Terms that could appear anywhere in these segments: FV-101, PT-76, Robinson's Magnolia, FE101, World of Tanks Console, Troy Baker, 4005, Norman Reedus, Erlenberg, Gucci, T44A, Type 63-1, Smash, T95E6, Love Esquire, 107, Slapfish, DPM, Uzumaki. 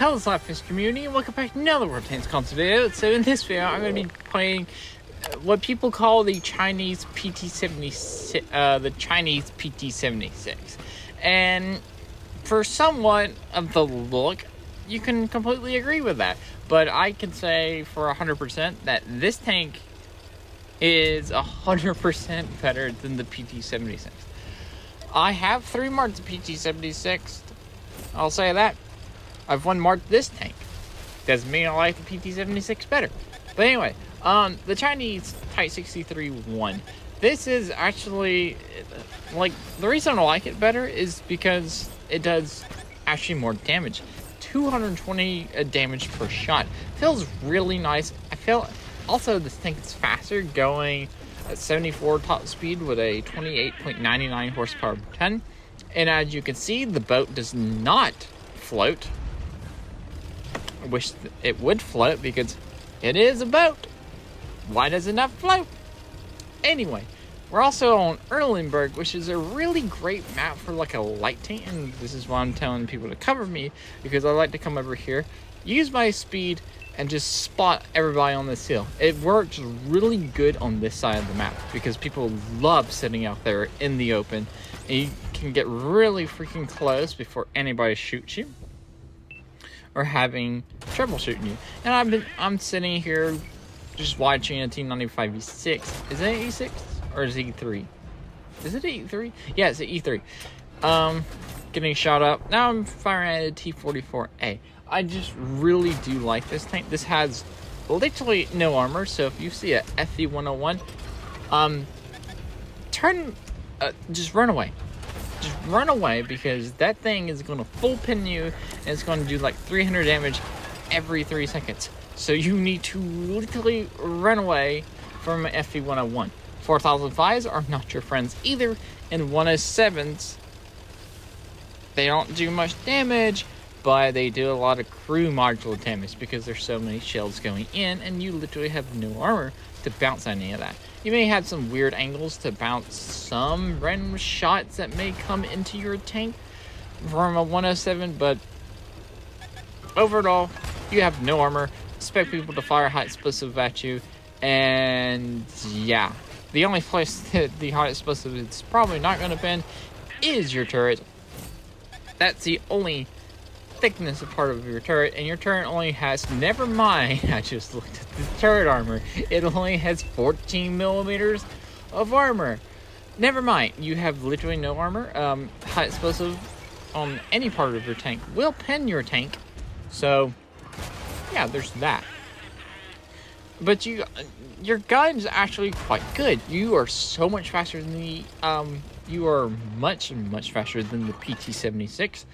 Hello Slapfish community, and welcome back to another World of Tanks Console video. So in this video, I'm going to be playing what people call the Chinese PT-76, the Chinese PT-76. And for somewhat of the look, you can completely agree with that. But I can say for 100% that this tank is 100% better than the PT-76. I have three marks of PT-76, I'll say that. I've one marked this tank. Doesn't mean I like the PT-76 better. But anyway, the Chinese Type 63-1. This is actually, like, the reason I like it better is because it does actually more damage. 220 damage per shot. Feels really nice. I feel, also this tank is faster, going at 74 top speed with a 28.99 horsepower per ton. And as you can see, the boat does not float. I wish it would float because it is a boat. Why does it not float? Anyway, we're also on Erlenberg, which is a really great map for like a light tank. And this is why I'm telling people to cover me, because I like to come over here, use my speed, and just spot everybody on this hill. It works really good on this side of the map because people love sitting out there in the open. And you can get really freaking close before anybody shoots you. Or having trouble shooting you. And I'm sitting here just watching a T95E6. Is it E6 or is it E3? Is it E3? Yeah, it's an E3. Getting shot up. Now I'm firing at a T44A. I just really do like this tank. This has literally no armor, so if you see a FV-101, just run away. Just run away, because that thing is going to full pin you and it's going to do like 300 damage every 3 seconds. So you need to literally run away from FE101. 4005s are not your friends either, and 107s, they don't do much damage, but they do a lot of crew module damage because there's so many shells going in and you literally have no armor to bounce any of that. You may have some weird angles to bounce some random shots that may come into your tank from a 107, but overall, you have no armor. Expect people to fire hot explosive at you, and yeah. The only place that the hot explosive is probably not going to bend is your turret. That's the only thickness of part of your turret, and your turret only has, never mind, I just looked at the turret armor, it only has 14 millimeters of armor. Never mind, you have literally no armor. Hot explosive on any part of your tank will pin your tank, so yeah, there's that. But your gun's actually quite good. You are so much faster than the you are much faster than the PT-76.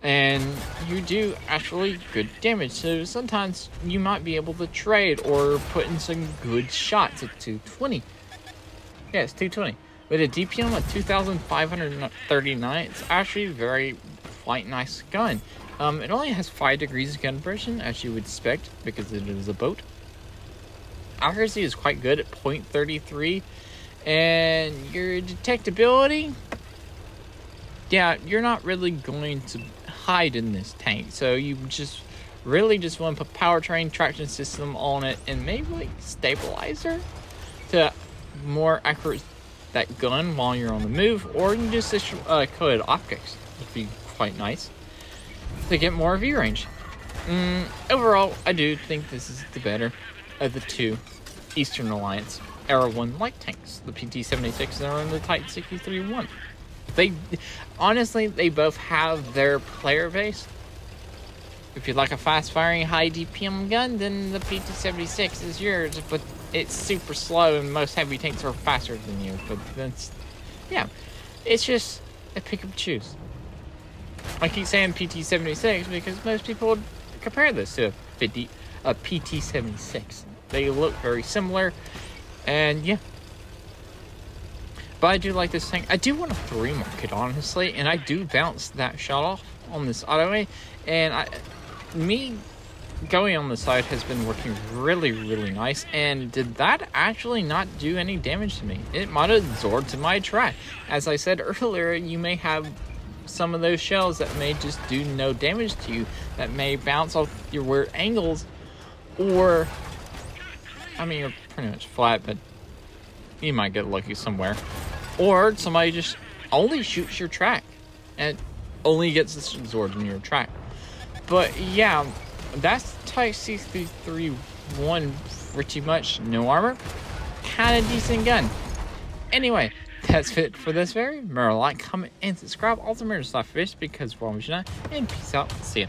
And you do actually good damage, so sometimes you might be able to trade or put in some good shots at 220. Yeah, it's 220. With a DPM of 2,539, it's actually very quite nice gun. It only has 5 degrees of conversion, as you would expect, because it is a boat. Accuracy is quite good at 0.33, and your detectability, yeah, you're not really going to hide in this tank, so you just really just want to put powertrain, traction system on it, and maybe like stabilizer to more accurate that gun while you're on the move, or you can just coated optics would be quite nice to get more of your range. Overall, I do think this is the better of the two Eastern Alliance Era 1 light tanks, the PT-76 and the Type 63-1. They honestly, they both have their player base. If you like a fast firing high DPM gun, then the PT-76 is yours, but it's super slow and most heavy tanks are faster than you. But that's, yeah, it's just a pick and choose. I keep saying PT-76 because most people would compare this to a PT-76. They look very similar, and yeah. But I do like this tank. I do want to 3-mark it, honestly, and I do bounce that shot off on this autoway. And me going on the side has been working really, really nice. And did that actually not do any damage to me? It might have absorbed to my track. As I said earlier, you may have some of those shells that may just do no damage to you, that may bounce off your weird angles, or I mean, you're pretty much flat, but you might get lucky somewhere, or somebody just only shoots your track and only gets this absorbed in your track. But yeah, that's Type 63-1, pretty much no armor, kind of decent gun. Anyway, that's it for this video. Remember to like, comment, and subscribe. Also remember to Slapfish, because we're always not, and peace out. See ya.